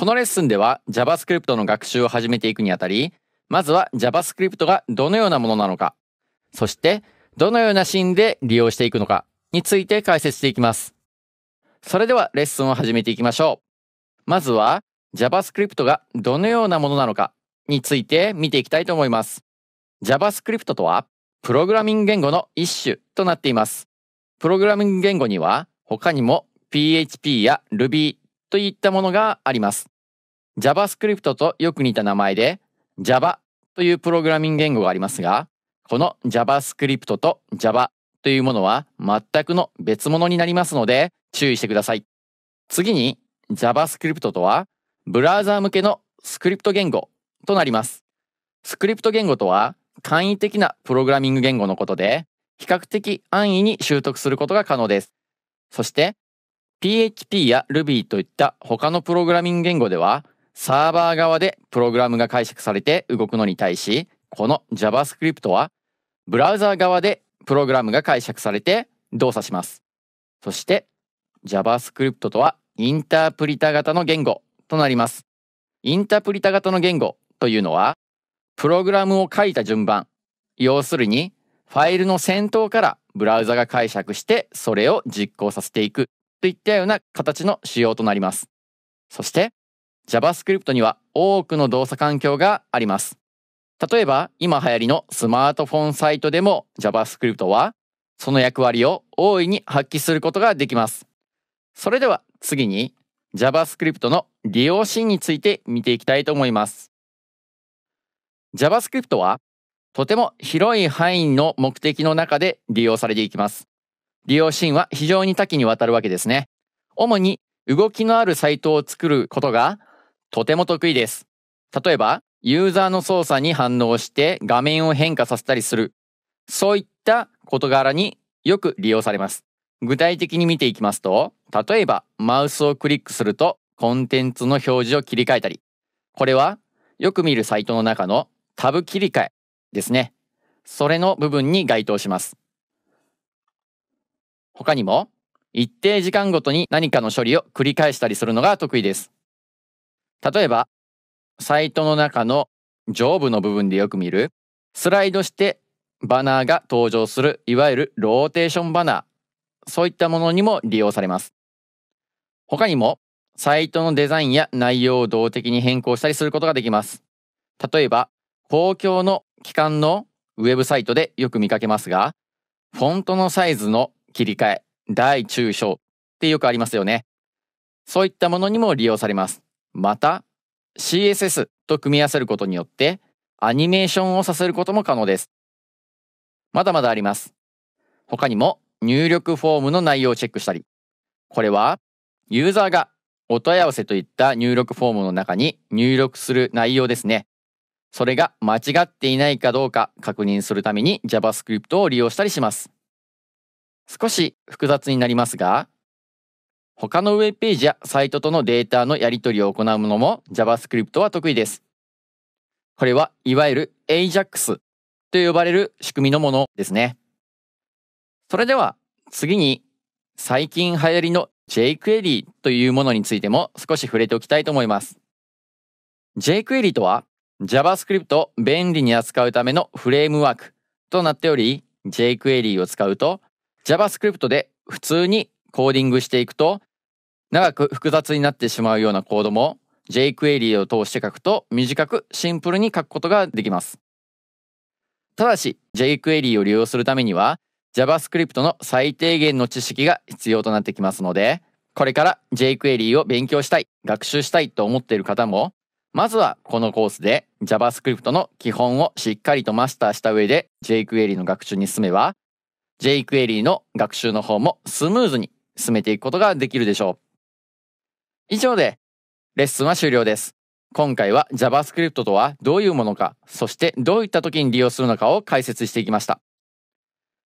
このレッスンでは JavaScript の学習を始めていくにあたり、まずは JavaScript がどのようなものなのか、そしてどのようなシーンで利用していくのかについて解説していきます。それではレッスンを始めていきましょう。まずは JavaScript がどのようなものなのかについて見ていきたいと思います。JavaScript とはプログラミング言語の一種となっています。プログラミング言語には他にも PHP や Ruby といったものがあります。JavaScript とよく似た名前で Java というプログラミング言語がありますが、この JavaScript と Java というものは全くの別物になりますので注意してください。次に JavaScript とはブラウザー向けのスクリプト言語となります。スクリプト言語とは簡易的なプログラミング言語のことで、比較的安易に習得することが可能です。そして、PHP や Ruby といった他のプログラミング言語では、サーバー側でプログラムが解釈されて動くのに対し、この JavaScript は、ブラウザー側でプログラムが解釈されて動作します。そして、JavaScript とはインタープリタ型の言語となります。インタープリタ型の言語というのは、プログラムを書いた順番、要するにファイルの先頭からブラウザが解釈してそれを実行させていくといったような形の仕様となります。そして JavaScript には多くの動作環境があります。例えば今流行りのスマートフォンサイトでも JavaScript はその役割を大いに発揮することができます。それでは次に JavaScript の利用シーンについて見ていきたいと思います。JavaScript はとても広い範囲の目的の中で利用されていきます。利用シーンは非常に多岐にわたるわけですね。主に動きのあるサイトを作ることがとても得意です。例えば、ユーザーの操作に反応して画面を変化させたりする。そういった事柄によく利用されます。具体的に見ていきますと、例えばマウスをクリックするとコンテンツの表示を切り替えたり。これはよく見るサイトの中のタブ切り替えですね。それの部分に該当します。他にも、一定時間ごとに何かの処理を繰り返したりするのが得意です。例えば、サイトの中の上部の部分でよく見る、スライドしてバナーが登場する、いわゆるローテーションバナー、そういったものにも利用されます。他にも、サイトのデザインや内容を動的に変更したりすることができます。例えば、公共の機関のウェブサイトでよく見かけますが、フォントのサイズの切り替え、大中小ってよくありますよね。そういったものにも利用されます。また、CSS と組み合わせることによって、アニメーションをさせることも可能です。まだまだあります。他にも、入力フォームの内容をチェックしたり、これは、ユーザーがお問い合わせといった入力フォームの中に入力する内容ですね。それが間違っていないかどうか確認するために JavaScript を利用したりします。少し複雑になりますが、他のウェブページやサイトとのデータのやり取りを行うのも JavaScript は得意です。これはいわゆる AJAX と呼ばれる仕組みのものですね。それでは次に最近流行りの jQuery というものについても少し触れておきたいと思います。jQuery とはJavaScript を便利に扱うためのフレームワークとなっており、jQuery を使うと JavaScript で普通にコーディングしていくと長く複雑になってしまうようなコードも jQuery を通して書くと短くシンプルに書くことができます。ただし jQuery を利用するためには JavaScript の最低限の知識が必要となってきますので、これから jQuery を勉強したい、学習したいと思っている方もまずはこのコースで JavaScript の基本をしっかりとマスターした上で jQuery の学習に進めば jQuery の学習の方もスムーズに進めていくことができるでしょう。以上でレッスンは終了です。今回は JavaScript とはどういうものか、そしてどういった時に利用するのかを解説していきました。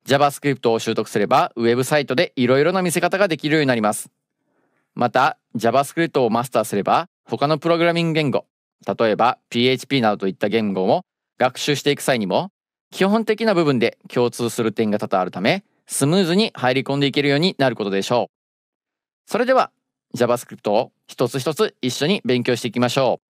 JavaScript を習得すればウェブサイトでいろいろな見せ方ができるようになります。また JavaScript をマスターすれば他のプログラミング言語、例えば PHP などといった言語を学習していく際にも基本的な部分で共通する点が多々あるため、スムーズに入り込んでいけるようになることでしょう。それでは JavaScript を一つ一つ一緒に勉強していきましょう。